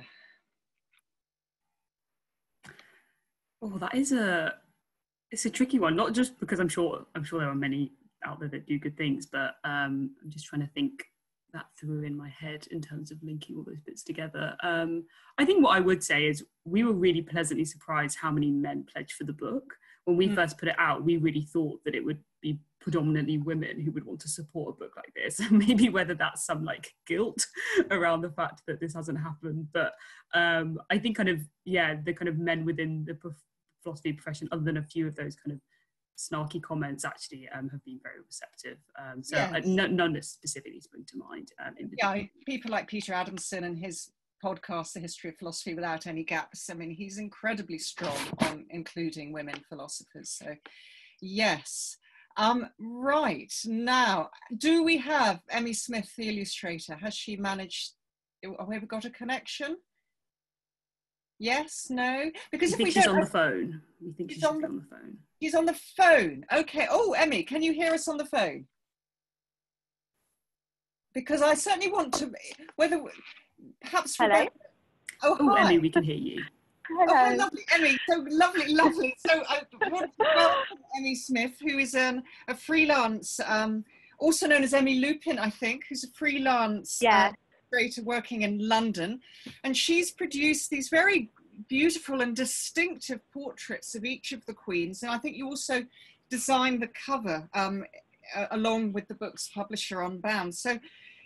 Oh, that is a, it's a tricky one, not just because I'm sure, I'm sure there are many out there that do good things, but um, I'm just trying to think that through in my head in terms of linking all those bits together. Um, I think what I would say is we were really pleasantly surprised how many men pledged for the book. When we mm. first put it out, we really thought that it would be predominantly women who would want to support a book like this. Maybe whether that's some like guilt around the fact that this hasn't happened, but um, I think kind of, yeah, the kind of men within the philosophy profession, other than a few of those kind of snarky comments actually um, have been very receptive. Um, so yeah. uh, no, none that specifically spring to mind. Um, in yeah, people like Peter Adamson and his podcast, The History of Philosophy Without Any Gaps. I mean, he's incredibly strong on including women philosophers. So, yes. Um, right now, do we have Emmy Smith, the illustrator? Has she managed? Have we got a connection? Yes, no, because if we she's don't on have, the phone, we think she's on the, on the phone. She's on the phone. Okay. Oh, Emmy, can you hear us on the phone? Because I certainly want to. Whether perhaps. Hello. Rebecca, oh, Ooh, hi. Emmy, we can hear you. Hello. Oh, well, lovely, Emmy. So lovely, lovely. So I want to welcome Emmy Smith, who is an, a freelance, um, also known as Emmy Lupin, I think, who's a freelance yeah. illustrator working in London. And she's produced these very beautiful and distinctive portraits of each of the Queens. And I think you also designed the cover um, uh, along with the book's publisher, Unbound. So,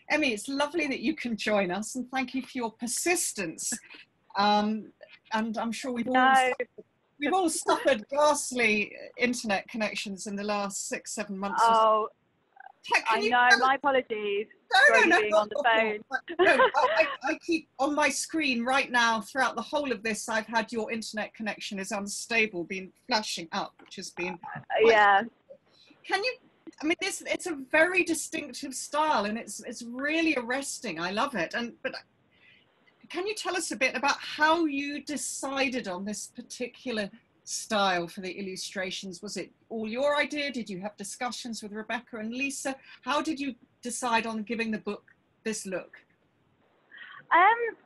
Emmy, it's lovely that you can join us, and thank you for your persistence. Um, And I'm sure we've all, no. suffered, we've all suffered ghastly internet connections in the last six, seven months. Oh, or so. I know. My apologies. No, no, no. Being on the phone. No, I, I keep on my screen right now throughout the whole of this. I've had your internet connection is unstable, been flashing up, which has been. Uh, yeah. Can you? I mean, this it's a very distinctive style, and it's it's really arresting. I love it, and but. Can you tell us a bit about how you decided on this particular style for the illustrations? Was it all your idea? Did you have discussions with Rebecca and Lisa? How did you decide on giving the book this look? Um,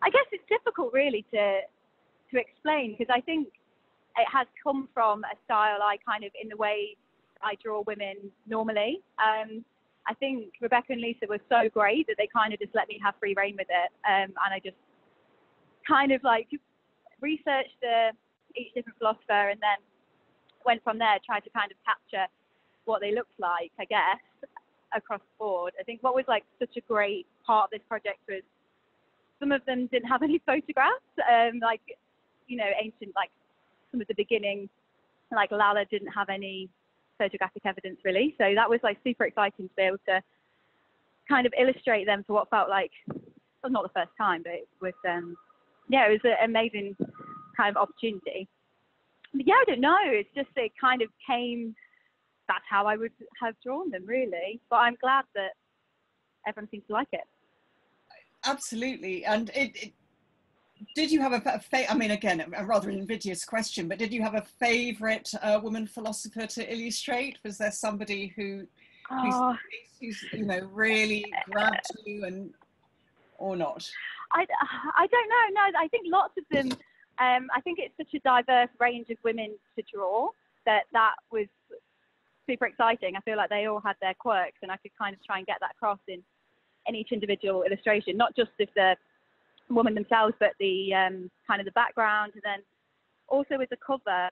I guess it's difficult really to, to explain, because I think it has come from a style I kind of, in the way I draw women normally. Um, I think Rebecca and Lisa were so great that they kind of just let me have free rein with it. Um, and I just kind of like researched the, each different philosopher, and then went from there, tried to kind of capture what they looked like, I guess, across the board. I think what was like such a great part of this project was some of them didn't have any photographs, um, like, you know, ancient, like some of the beginning, like Lala didn't have any photographic evidence really, so that was like super exciting to be able to kind of illustrate them for what felt like, well, not the first time, but it was um yeah it was an amazing kind of opportunity. But yeah, I don't know, it's just it kind of came, that's how I would have drawn them really, but I'm glad that everyone seems to like it. Absolutely. And it, it did you have a, a fa I mean, again, a rather invidious question, but did you have a favourite uh, woman philosopher to illustrate? Was there somebody who, oh. who's, who's, you know, really grabbed you, and or not? I, I don't know. No, I think lots of them. Um, I think it's such a diverse range of women to draw that that was super exciting. I feel like they all had their quirks, and I could kind of try and get that across in in each individual illustration, not just if they're women themselves, but the um, kind of the background. And then also with the cover,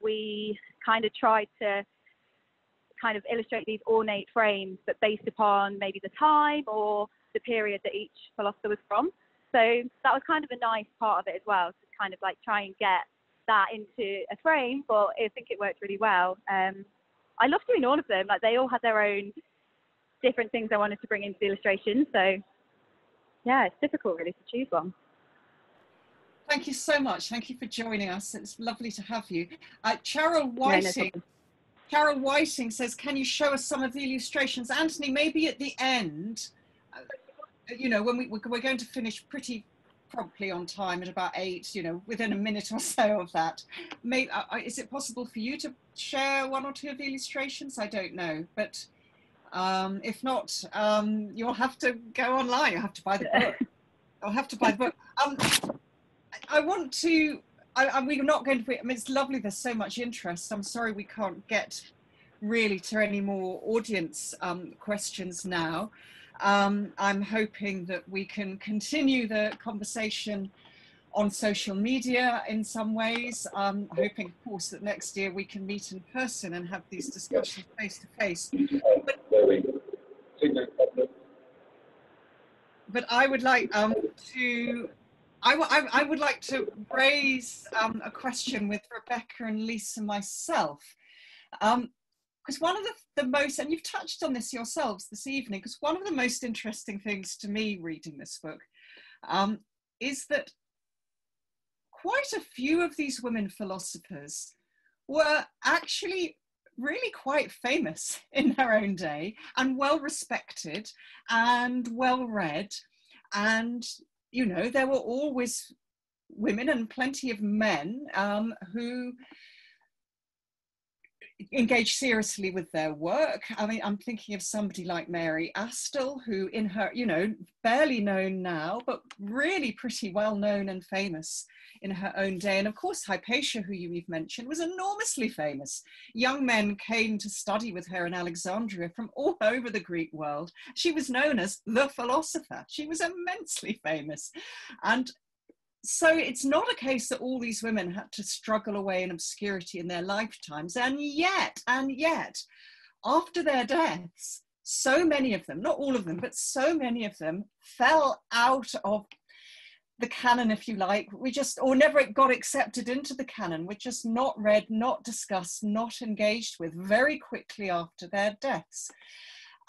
we kind of tried to kind of illustrate these ornate frames, but based upon maybe the time or the period that each philosopher was from. So that was kind of a nice part of it as well, to kind of like try and get that into a frame, but I think it worked really well. Um, I loved doing all of them, like they all had their own different things I wanted to bring into the illustration, so yeah, it's difficult really to choose one. Thank you so much. Thank you for joining us. It's lovely to have you. Uh, Cheryl Whiting, no, no Cheryl Whiting says, can you show us some of the illustrations? Anthony, maybe at the end, uh, you know, when we, we're going to finish pretty promptly on time at about eight, you know, within a minute or so of that. Maybe, uh, is it possible for you to share one or two of the illustrations? I don't know, but um if not, um you'll have to go online, you'll have to buy the book. I'll have to buy the book. um I, I want to I, I we're not going to be, I mean, it's lovely, there's so much interest. I'm sorry we can't get really to any more audience um questions now. um I'm hoping that we can continue the conversation on social media in some ways. I'm um, hoping, of course, that next year we can meet in person and have these discussions face to face. But, but I would like um, to, I, I, I would like to raise um, a question with Rebecca and Lisa myself, Um, because one of the, the most, and you've touched on this yourselves this evening, because one of the most interesting things to me reading this book um, is that quite a few of these women philosophers were actually really quite famous in their own day and well respected and well read. And, you know, there were always women and plenty of men um, who engage seriously with their work. I mean, I'm thinking of somebody like Mary Astell, who in her, you know, barely known now, but really pretty well known and famous in her own day. And of course, Hypatia, who you've mentioned, was enormously famous. Young men came to study with her in Alexandria from all over the Greek world. She was known as the philosopher. She was immensely famous. And so it's not a case that all these women had to struggle away in obscurity in their lifetimes. And yet, and yet, after their deaths, so many of them, not all of them, but so many of them fell out of the canon, if you like. We just, or never got accepted into the canon. We're just not read, not discussed, not engaged with very quickly after their deaths.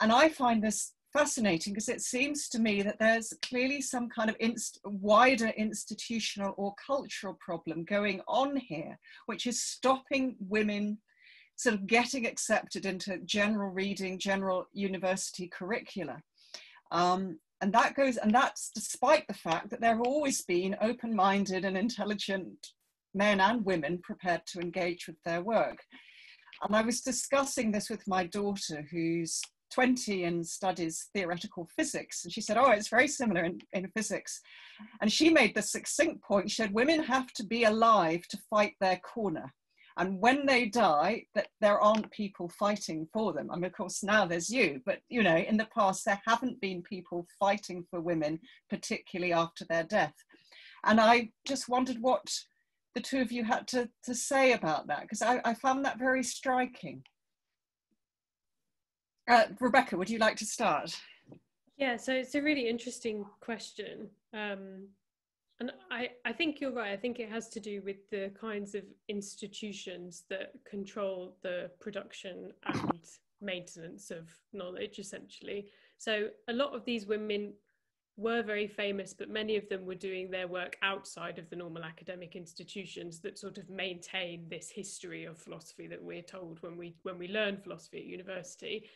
And I find this fascinating, because it seems to me that there's clearly some kind of inst wider institutional or cultural problem going on here, which is stopping women sort of getting accepted into general reading, general university curricula. Um, and that goes, and that's despite the fact that there have always been open-minded and intelligent men and women prepared to engage with their work. And I was discussing this with my daughter, who's twenty and studies theoretical physics, and she said, oh, it's very similar in, in physics. And she made the succinct point, she said, women have to be alive to fight their corner, and when they die, that there aren't people fighting for them. I mean, of course now there's you, but you know, in the past there haven't been people fighting for women, particularly after their death. And I just wondered what the two of you had to, to say about that, because I, I found that very striking. Uh, Rebecca, would you like to start? Yeah, so it's a really interesting question. Um, and I, I think you're right. I think it has to do with the kinds of institutions that control the production and maintenance of knowledge, essentially. So a lot of these women were very famous, but many of them were doing their work outside of the normal academic institutions that sort of maintain this history of philosophy that we're told when we, when we learn philosophy at university.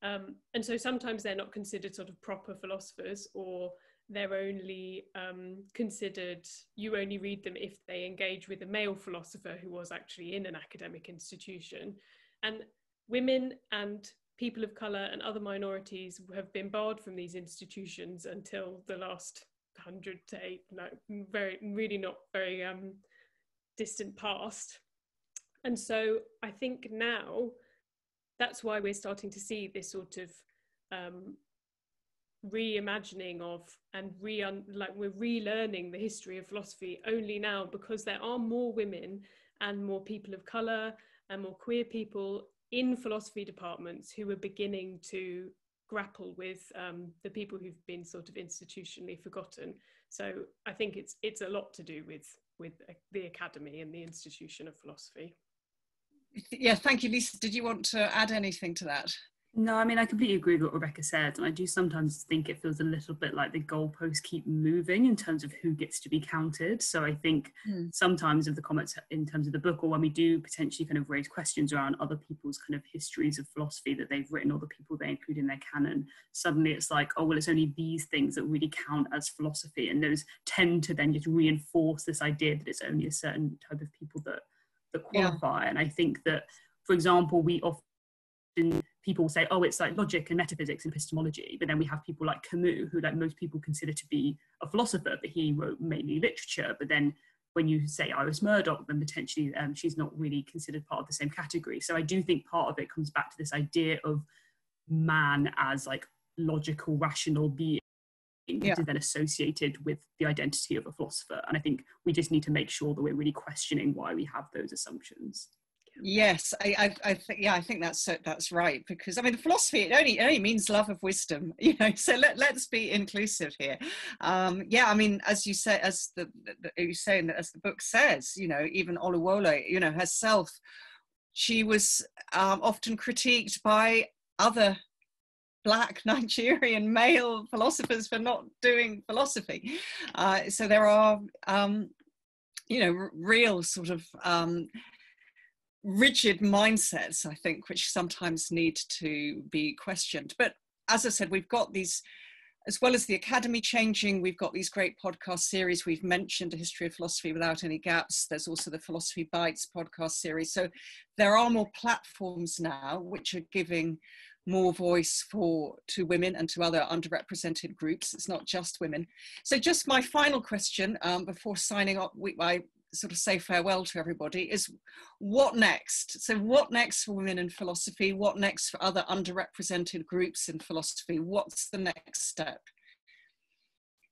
Um, and so sometimes they're not considered sort of proper philosophers, or they're only um, considered, you only read them if they engage with a male philosopher who was actually in an academic institution. And women and people of colour and other minorities have been barred from these institutions until the last hundred to eight, no, very, really not very um, distant past. And so I think now that's why we're starting to see this sort of um, reimagining of and re like we're relearning the history of philosophy only now, because there are more women and more people of colour and more queer people in philosophy departments who are beginning to grapple with um, the people who've been sort of institutionally forgotten. So I think it's it's a lot to do with with the academy and the institution of philosophy. Yeah, thank you, Lisa. Did you want to add anything to that? No, I mean, I completely agree with what Rebecca said. And I do sometimes think it feels a little bit like the goalposts keep moving in terms of who gets to be counted. So I think mm. sometimes of the comments in terms of the book, or when we do potentially kind of raise questions around other people's kind of histories of philosophy that they've written, or the people they include in their canon, suddenly it's like, oh, well, it's only these things that really count as philosophy. And those tend to then just reinforce this idea that it's only a certain type of people that, that qualify. Yeah. And I think that, for example, we often... people say, oh, it's like logic and metaphysics and epistemology, but then we have people like Camus, who like most people consider to be a philosopher, but he wrote mainly literature. But then when you say Iris Murdoch, then potentially um, she's not really considered part of the same category. So I do think part of it comes back to this idea of man as like logical, rational being, yeah, that is then associated with the identity of a philosopher. And I think we just need to make sure that we're really questioning why we have those assumptions. Yes, I, I, I think yeah, I think that's that's right, because I mean, the philosophy it only it only means love of wisdom, you know. So let let's be inclusive here. Um, yeah, I mean, as you say, as the, the you saying that as the book says, you know, even Oluwole, you know, herself, she was um, often critiqued by other Black Nigerian male philosophers for not doing philosophy. Uh, so there are, um, you know, real sort of um, rigid mindsets, I think, which sometimes need to be questioned. But as I said, we've got these, as well as the academy changing, we've got these great podcast series. We've mentioned A History of Philosophy Without Any Gaps. There's also the Philosophy Bites podcast series. So there are more platforms now which are giving more voice for to women and to other underrepresented groups. It's not just women. So just my final question um, before signing up, we, I sort of say farewell to everybody, is what next? So what next for women in philosophy? What next for other underrepresented groups in philosophy? What's the next step?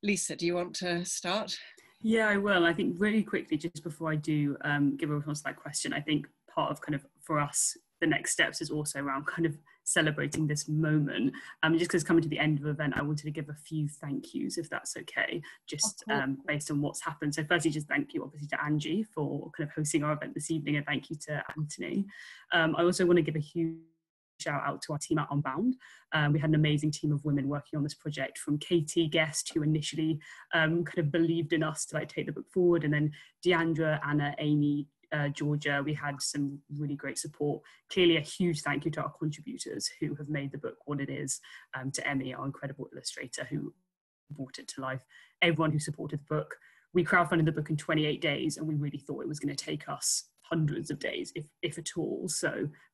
Lisa, do you want to start? Yeah, I will. I think really quickly, just before I do um, give a response to that question, I think part of kind of for us, the next steps is also around kind of celebrating this moment. Um, just because coming to the end of the event, I wanted to give a few thank yous, if that's okay, just um, based on what's happened. So firstly, just thank you obviously to Angie for kind of hosting our event this evening, and thank you to Anthony. Um, I also want to give a huge shout out to our team at Unbound. Um, we had an amazing team of women working on this project, from Katie Guest, who initially um, kind of believed in us to like take the book forward, and then Deandra, Anna, Amy, Uh, Georgia. We had some really great support. Clearly a huge thank you to our contributors who have made the book what it is, um, to Emmy, our incredible illustrator who brought it to life, everyone who supported the book. We crowdfunded the book in twenty-eight days, and we really thought it was going to take us hundreds of days, if, if at all, so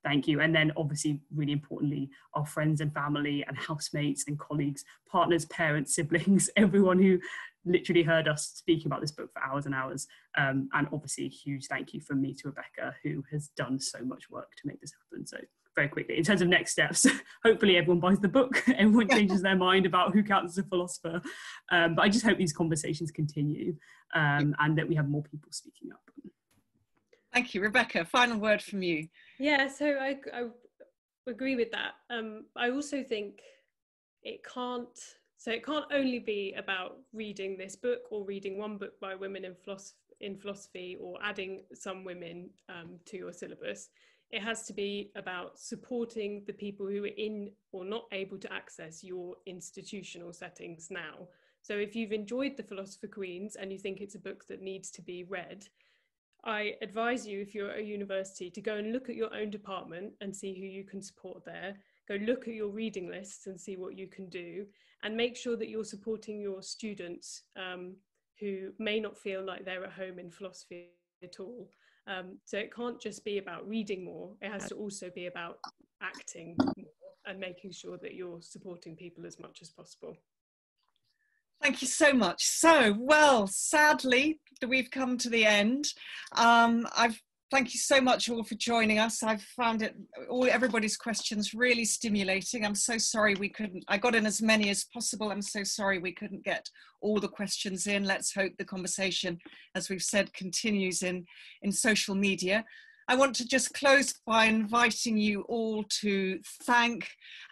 thank you. And then obviously, really importantly, our friends and family and housemates and colleagues, partners, parents, siblings, everyone who literally heard us speaking about this book for hours and hours, um, and obviously a huge thank you from me to Rebecca, who has done so much work to make this happen. So very quickly, in terms of next steps, hopefully everyone buys the book, everyone changes their mind about who counts as a philosopher, um, but I just hope these conversations continue, um, and that we have more people speaking up. Thank you. Rebecca, final word from you. Yeah, so I, I agree with that. Um, I also think it can't, so it can't only be about reading this book or reading one book by women in philosophy, in philosophy or adding some women um, to your syllabus. It has to be about supporting the people who are in or not able to access your institutional settings now. So if you've enjoyed The Philosopher Queens and you think it's a book that needs to be read, I advise you, if you're at a university, to go and look at your own department and see who you can support there. Go look at your reading lists and see what you can do, and make sure that you're supporting your students um, who may not feel like they're at home in philosophy at all. Um, so it can't just be about reading more, it has to also be about acting more and making sure that you're supporting people as much as possible. Thank you so much. So, well, sadly, we've come to the end. Um, I've, thank you so much all for joining us. I've found it, all everybody's questions really stimulating. I'm so sorry we couldn't, I got in as many as possible. I'm so sorry we couldn't get all the questions in. Let's hope the conversation, as we've said, continues in, in social media. I want to just close by inviting you all to thank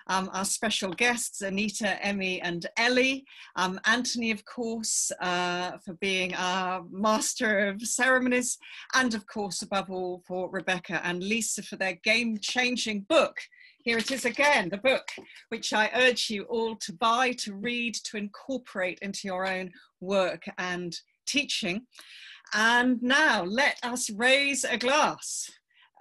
um, our special guests, Anita, Emmy and Ellie, um, Anthony, of course, uh, for being our master of ceremonies, and of course, above all, for Rebecca and Lisa for their game-changing book. Here it is again, the book, which I urge you all to buy, to read, to incorporate into your own work and teaching. And now let us raise a glass,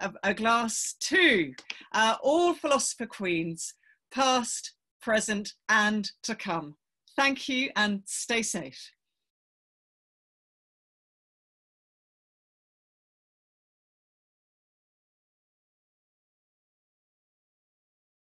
a, a glass to uh, all philosopher queens, past, present, and to come. Thank you, and stay safe.